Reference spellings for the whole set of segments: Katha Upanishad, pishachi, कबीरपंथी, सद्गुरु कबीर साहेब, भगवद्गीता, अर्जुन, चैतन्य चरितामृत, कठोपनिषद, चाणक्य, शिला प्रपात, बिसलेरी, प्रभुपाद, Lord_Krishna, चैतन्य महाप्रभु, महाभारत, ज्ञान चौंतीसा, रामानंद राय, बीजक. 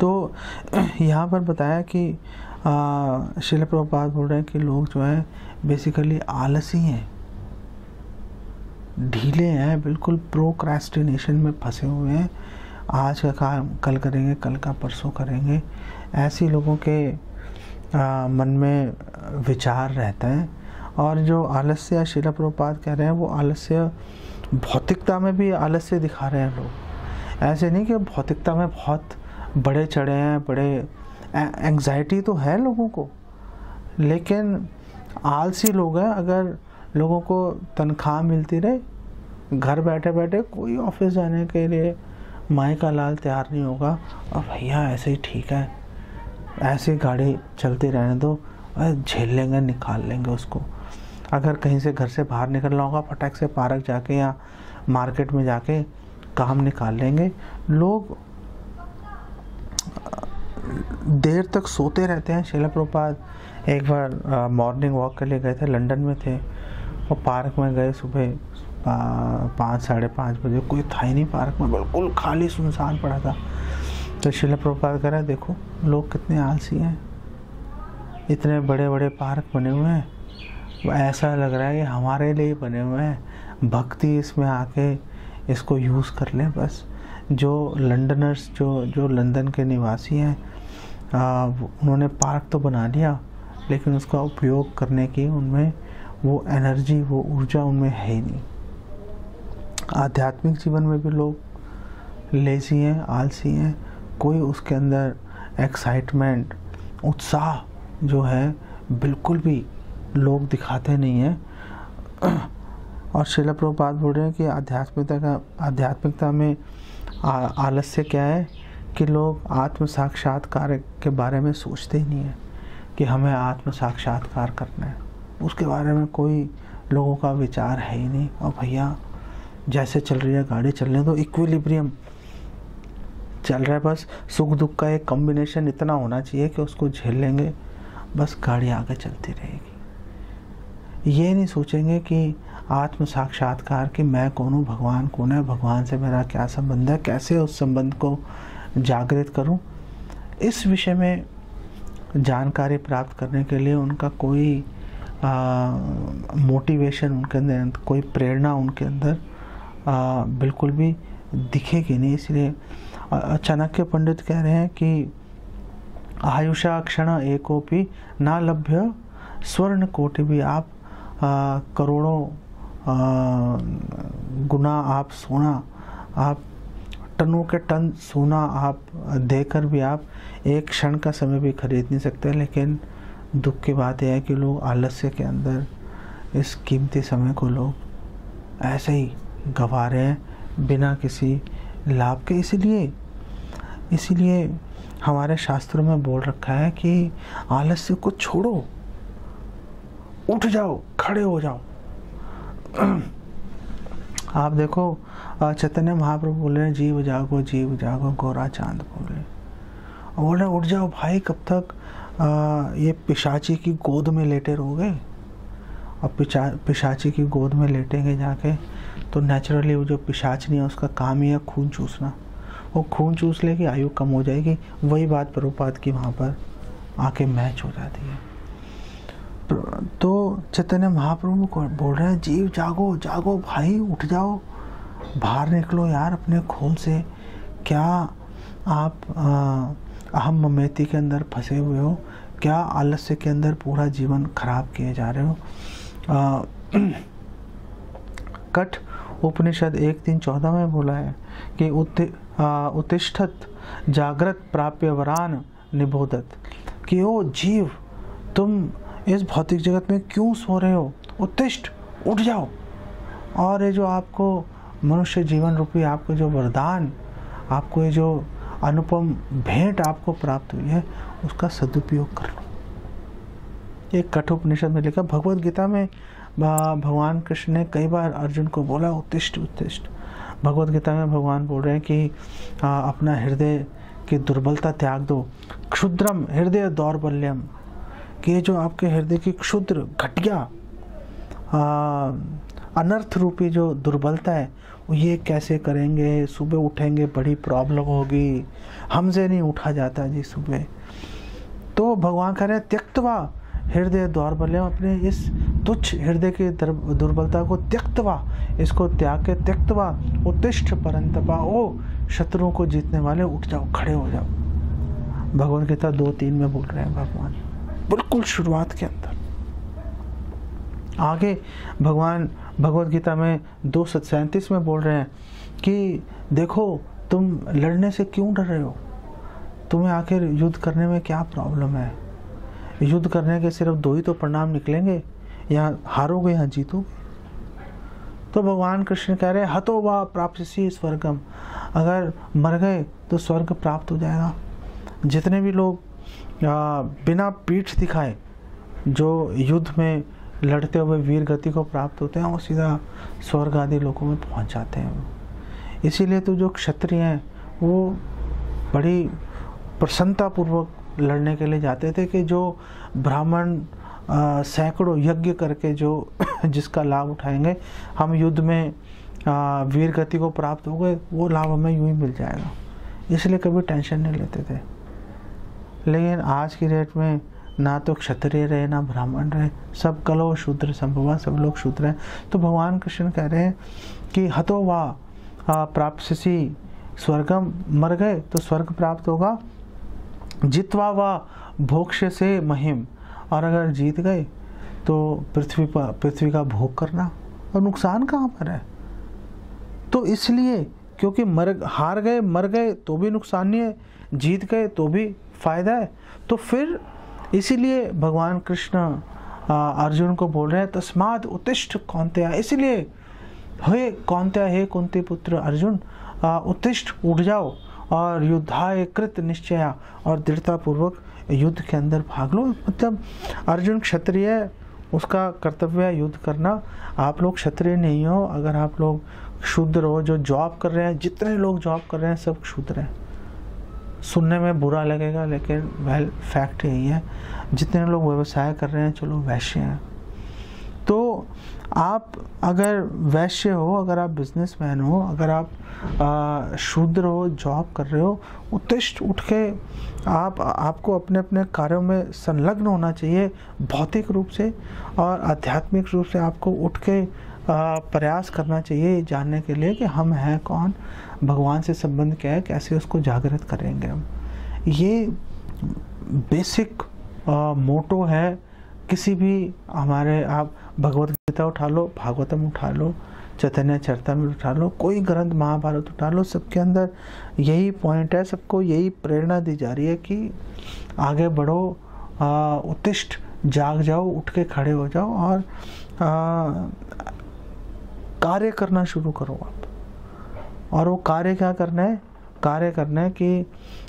तो यहाँ पर बताया कि शिला प्रपात बोल रहे हैं कि लोग जो है बेसिकली आलसी हैं, ढीले हैं, बिल्कुल प्रोक्रेस्टिनेशन में फंसे हुए हैं। आज का काम कल करेंगे, कल का परसों करेंगे, ऐसे लोगों के मन में विचार रहता है। और जो आलस्य शिला प्रभुपाद कह रहे हैं वो आलस्य भौतिकता में भी आलस्य दिखा रहे हैं लोग। ऐसे नहीं कि भौतिकता में बहुत बड़े चढ़े हैं, बड़े एंग्जाइटी तो है लोगों को, लेकिन आलसी लोग हैं। अगर लोगों को तनख्वाह मिलती रहे, घर बैठे बैठे कोई ऑफिस जाने के लिए माई का लाल तैयार नहीं होगा। और भैया ऐसे ही ठीक है, ऐसी गाड़ी चलती रहने दो, झेल लेंगे, निकाल लेंगे उसको। अगर कहीं से घर से बाहर निकलना होगा, फटाक से पार्क जाके या मार्केट में जाके काम निकाल लेंगे। लोग देर तक सोते रहते हैं। शिला प्रभुपाद एक बार मॉर्निंग वॉक के लिए गए थे, लंदन में थे, और पार्क में गए सुबह 5, 5:30 बजे। कोई था ही नहीं पार्क में, बिल्कुल खाली सुनसान पड़ा था। तो शिला प्रभुपाद कह रहे देखो लोग कितने आलसी हैं, इतने बड़े बड़े पार्क बने हुए हैं, ऐसा लग रहा है कि हमारे लिए बने हुए हैं, भक्ति इसमें आके इसको यूज़ कर लें बस। जो लंदनर्स जो लंदन के निवासी हैं उन्होंने पार्क तो बना लिया, लेकिन उसका उपयोग करने की उनमें वो एनर्जी, वो ऊर्जा उनमें है ही नहीं। आध्यात्मिक जीवन में भी लोग लेजी हैं, आलसी हैं, कोई उसके अंदर एक्साइटमेंट, उत्साह जो है बिल्कुल भी लोग दिखाते नहीं हैं। और शिला प्रभुपाद बोल रहे हैं कि आध्यात्मिकता में आलस्य क्या है कि लोग आत्म साक्षात्कार के बारे में सोचते ही नहीं है कि हमें आत्म साक्षात्कार करना है, उसके बारे में कोई लोगों का विचार है ही नहीं। और भैया जैसे चल रही है गाड़ी चलने दो, इक्विलिब्रियम चल रहा है, बस सुख दुख का एक कॉम्बिनेशन इतना होना चाहिए कि उसको झेल लेंगे, बस गाड़ी आगे चलती रहेगी। ये नहीं सोचेंगे कि आत्म साक्षात्कार कि मैं कौन हूँ, भगवान कौन है, भगवान से मेरा क्या संबंध है, कैसे उस संबंध को जागृत करूँ। इस विषय में जानकारी प्राप्त करने के लिए उनका कोई मोटिवेशन उनके अंदर, कोई प्रेरणा उनके अंदर बिल्कुल भी दिखेगी नहीं। इसलिए चाणक्य पंडित कह रहे हैं कि आयुषा क्षण एकोपि ना लभ्य स्वर्ण कोटि भी। आप करोड़ों गुना आप सोना, आप टनों के टन सोना आप देकर भी आप एक क्षण का समय भी खरीद नहीं सकते। लेकिन दुख की बात यह है कि लोग आलस्य के अंदर इस कीमती समय को लोग ऐसे ही गंवा रहे हैं बिना किसी लाभ के। इसीलिए हमारे शास्त्रों में बोल रखा है कि आलस्य को छोड़ो, उठ जाओ, खड़े हो जाओ। आप देखो चैतन्य महाप्रभु बोल रहे हैं जीव जागो गोरा चांद बोल रहे, और बोल रहे उठ जाओ भाई, कब तक ये पिशाची की गोद में लेटे रहोगे। और पिशाची की गोद में लेटेंगे जाके तो नेचुरली वो जो पिशाचनी है उसका काम ही है खून चूसना, वो खून चूस लेगी, आयु कम हो जाएगी। वही बात प्रभुपाद की वहाँ पर आके मैच हो जाती है। तो चैतन्य महाप्रभु को बोल रहे हैं जीव जागो जागो भाई, उठ जाओ, बाहर निकलो यार अपने खोल से। क्या आप अहम ममेती के अंदर फंसे हुए हो? क्या आलस्य के अंदर पूरा जीवन खराब किए जा रहे हो? कठ उपनिषद 1:3:14 में बोला है कि उत्तिष्ठत जागृत प्राप्य वरान निबोधत, कि ओ जीव तुम इस भौतिक जगत में क्यों सो रहे हो, उत्तिष्ठ, उठ जाओ। और ये जो आपको मनुष्य जीवन रूपी आपको जो वरदान, आपको ये जो अनुपम भेंट आपको प्राप्त हुई है उसका सदुपयोग कर लो। ये कठोपनिषद में लिखा। भगवद्गीता में भगवान कृष्ण ने कई बार अर्जुन को बोला उत्तिष्ठ उत्तिष्ठ। भगवद्गीता में भगवान बोल रहे हैं कि अपना हृदय की दुर्बलता त्याग दो, क्षुद्रम हृदय दौर्बल्यम, कि जो आपके हृदय की क्षुद्र घटिया अनर्थ रूपी जो दुर्बलता है ये कैसे करेंगे। सुबह उठेंगे बड़ी प्रॉब्लम होगी, हमसे नहीं उठा जाता जी सुबह। तो भगवान कह रहे हैं त्यक्तवा हृदय दौर्बल्यम, अपने इस तुच्छ हृदय की दुर्बलता को त्यक्तवा, इसको त्याग के त्यक्तवा उत्तिष्ठ परंतपा, ओ शत्रुओं को जीतने वाले उठ जाओ, खड़े हो जाओ। भगवद गीता 2:3 में बोल रहे हैं भगवान, बिल्कुल शुरुआत के अंदर। आगे भगवान भगवद गीता में 2:37 में बोल रहे हैं कि देखो तुम लड़ने से क्यों डर रहे हो, तुम्हें आखिर युद्ध करने में क्या प्रॉब्लम है। युद्ध करने के सिर्फ दो ही तो परिणाम निकलेंगे, या हारोगे या जीतोगे। तो भगवान कृष्ण कह रहे हैं हतो वा प्राप्स्यसि स्वर्गम, अगर मर गए तो स्वर्ग प्राप्त हो जाएगा। जितने भी लोग बिना पीठ दिखाए जो युद्ध में लड़ते हुए वीर गति को प्राप्त होते हैं, वो सीधा स्वर्ग आदि लोगों में पहुंच जाते हैं। इसीलिए तो जो क्षत्रिय हैं वो बड़ी प्रसन्नतापूर्वक लड़ने के लिए जाते थे, कि जो ब्राह्मण सैकड़ों यज्ञ करके जो जिसका लाभ उठाएंगे, हम युद्ध में वीर गति को प्राप्त हो गए, वो लाभ हमें यूं ही मिल जाएगा, इसलिए कभी टेंशन नहीं लेते थे। लेकिन आज की डेट में ना तो क्षत्रिय रहे ना ब्राह्मण रहे, सब कलो शूद्र संभवा, सब लोग शूद्र हैं। तो भगवान कृष्ण कह रहे हैं कि हतो वा प्राप्स्यसि स्वर्गम, मर गए तो स्वर्ग प्राप्त होगा, जित्वा वा भोक्ष्यसे महिम, और अगर जीत गए तो पृथ्वी का भोग करना। और नुकसान कहाँ पर है, तो इसलिए क्योंकि हार गए मर गए तो भी नुकसान नहीं है, जीत गए तो भी फायदा है। तो फिर इसीलिए भगवान कृष्ण अर्जुन को बोल रहे हैं तस्माद उत्तिष्ठ कौन्तेय, इसलिए हे कौन्तेय, हे कुंती पुत्र अर्जुन, उत्तिष्ठ उठ जाओ, और युद्धाय कृत निश्चया, और दृढ़तापूर्वक युद्ध के अंदर भाग लो। मतलब अर्जुन क्षत्रिय, उसका कर्तव्य है युद्ध करना। आप लोग क्षत्रिय नहीं हो, अगर आप लोग शूद्र हो, जो जॉब कर रहे हैं, जितने लोग जॉब कर रहे हैं सब शूद्र हैं। सुनने में बुरा लगेगा लेकिन वेल फैक्ट यही है, जितने लोग व्यवसाय कर रहे हैं चलो वैश्य हैं। तो आप अगर वैश्य हो, अगर आप बिजनेसमैन हो, अगर आप शूद्र हो, जॉब कर रहे हो, उत्तिष्ठ उठ के आपको अपने अपने कार्यों में संलग्न होना चाहिए भौतिक रूप से, और आध्यात्मिक रूप से आपको उठ के प्रयास करना चाहिए जानने के लिए कि हम हैं कौन, भगवान से संबंध क्या है, कैसे उसको जागृत करेंगे हम। ये बेसिक मोटो है किसी भी हमारे, आप भगवद्गीता उठा लो, भागवतम उठा लो, चैतन्य चरितामृत उठा लो, कोई ग्रंथ महाभारत उठा लो, सबके अंदर यही पॉइंट है, सबको यही प्रेरणा दी जा रही है कि आगे बढ़ो, उत्तिष्ठ, जाग जाओ, उठ के खड़े हो जाओ और कार्य करना शुरू करो आप। और वो कार्य क्या करना है, कार्य करना है कि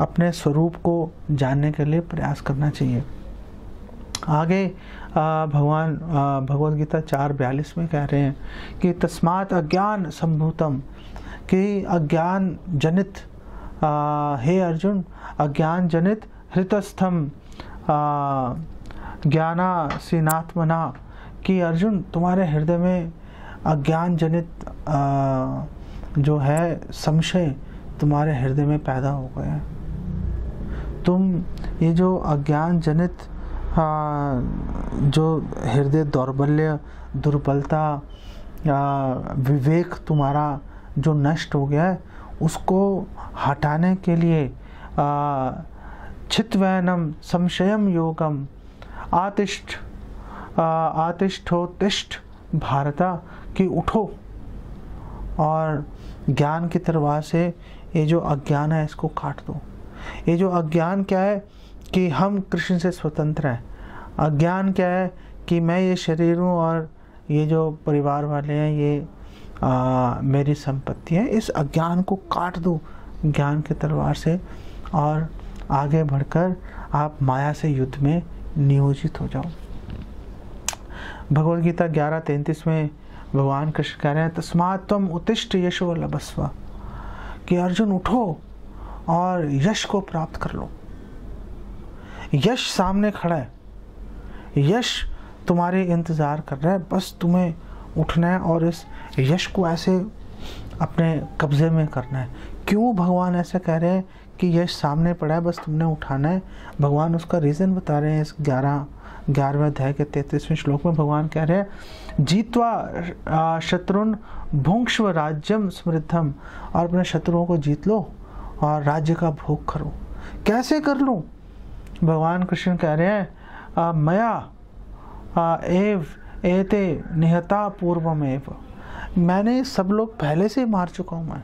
अपने स्वरूप को जानने के लिए प्रयास करना चाहिए। आगे भगवान भगवद्गीता 4:42 में कह रहे हैं कि तस्मात् अज्ञान सम्भूतम, कि अज्ञान जनित हे अर्जुन, अज्ञान जनित हृतस्थम ज्ञानासीनात्मना, कि अर्जुन तुम्हारे हृदय में अज्ञान जनित जो है संशय तुम्हारे हृदय में पैदा हो गए हैं। तुम ये जो अज्ञान जनित जो हृदय दौर्बल्य, दुर्बलता, विवेक तुम्हारा जो नष्ट हो गया है, उसको हटाने के लिए चित्वैनम संशयम योगम आतिष्ठ आतिष्ठोतिष्ठ भारता, कि उठो और ज्ञान की तरवाह से ये जो अज्ञान है इसको काट दो। ये जो अज्ञान क्या है कि हम कृष्ण से स्वतंत्र हैं, अज्ञान क्या है कि मैं ये शरीर हूँ और ये जो परिवार वाले हैं ये मेरी संपत्ति है। इस अज्ञान को काट दो ज्ञान के तलवार से, और आगे बढ़कर आप माया से युद्ध में नियोजित हो जाओ। भगवद्गीता 11:33 में भगवान कृष्ण कह रहे हैं तस्मात् त्वम् उत्तिष्ठ यशो लभस्व, कि अर्जुन उठो और यश को प्राप्त कर लो। यश सामने खड़ा है, यश तुम्हारे इंतज़ार कर रहा है, बस तुम्हें उठना है और इस यश को ऐसे अपने कब्जे में करना है। क्यों भगवान ऐसा कह रहे हैं कि यश सामने पड़ा है, बस तुमने उठाना है? भगवान उसका रीज़न बता रहे हैं। इस 11वें अध्याय के 33वें श्लोक में भगवान कह रहे हैं, जीत्वा शत्रुन भुंक्ष्व राज्यम समृद्धम। और अपने शत्रुओं को जीत लो और राज्य का भोग करो। कैसे कर लूं? भगवान कृष्ण कह रहे हैं, मया एव एते निहता पूर्वमेव। मैंने सब लोग पहले से ही मार चुका हूं। मैं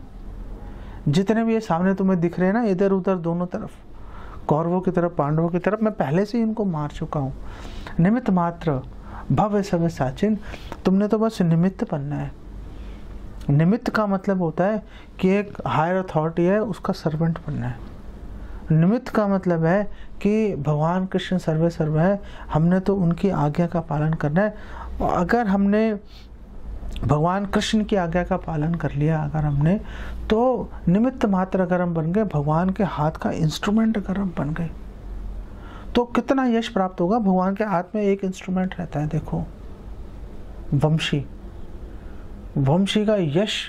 जितने भी ये सामने तुम्हें दिख रहे हैं ना, इधर उधर दोनों तरफ, कौरवों की तरफ पांडवों की तरफ, मैं पहले से ही इनको मार चुका हूँ। निमित्त मात्र भव्य सव्य साचिन, तुमने तो बस निमित्त बनना है। निमित्त का मतलब होता है कि एक हायर अथॉरिटी है उसका सर्वेंट बनना है। निमित्त का मतलब है कि भगवान कृष्ण सर्वे सर्व है, हमने तो उनकी आज्ञा का पालन करना है। अगर हमने भगवान कृष्ण की आज्ञा का पालन कर लिया, अगर हमने, तो निमित्त मात्र अगर हम बन गए, भगवान के हाथ का इंस्ट्रूमेंट अगर हम बन गए, तो कितना यश प्राप्त होगा। भगवान के हाथ में एक इंस्ट्रूमेंट रहता है, देखो वंशी। वंशी का यश,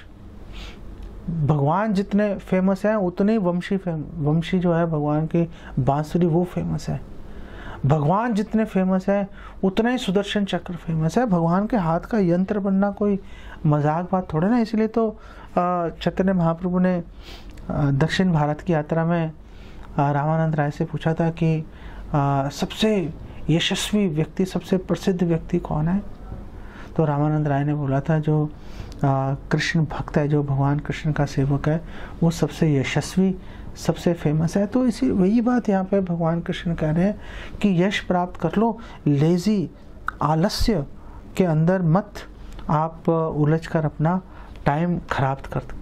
भगवान जितने फेमस हैं उतने वंशी वंशी जो है भगवान की बांसुरी वो फेमस है। भगवान जितने फेमस है उतने ही सुदर्शन चक्र फेमस है। भगवान के हाथ का यंत्र बनना कोई मजाक बात थोड़े ना। इसलिए तो चैतन्य महाप्रभु ने दक्षिण भारत की यात्रा में रामानंद राय से पूछा था कि सबसे यशस्वी व्यक्ति, सबसे प्रसिद्ध व्यक्ति कौन है? तो रामानंद राय ने बोला था, जो कृष्ण भक्त है, जो भगवान कृष्ण का सेवक है, वो सबसे यशस्वी, सबसे फेमस है। तो इसी वही बात यहाँ पे भगवान कृष्ण कह रहे हैं कि यश प्राप्त कर लो, लेजी आलस्य के अंदर मत आप उलझ कर अपना टाइम खराब कर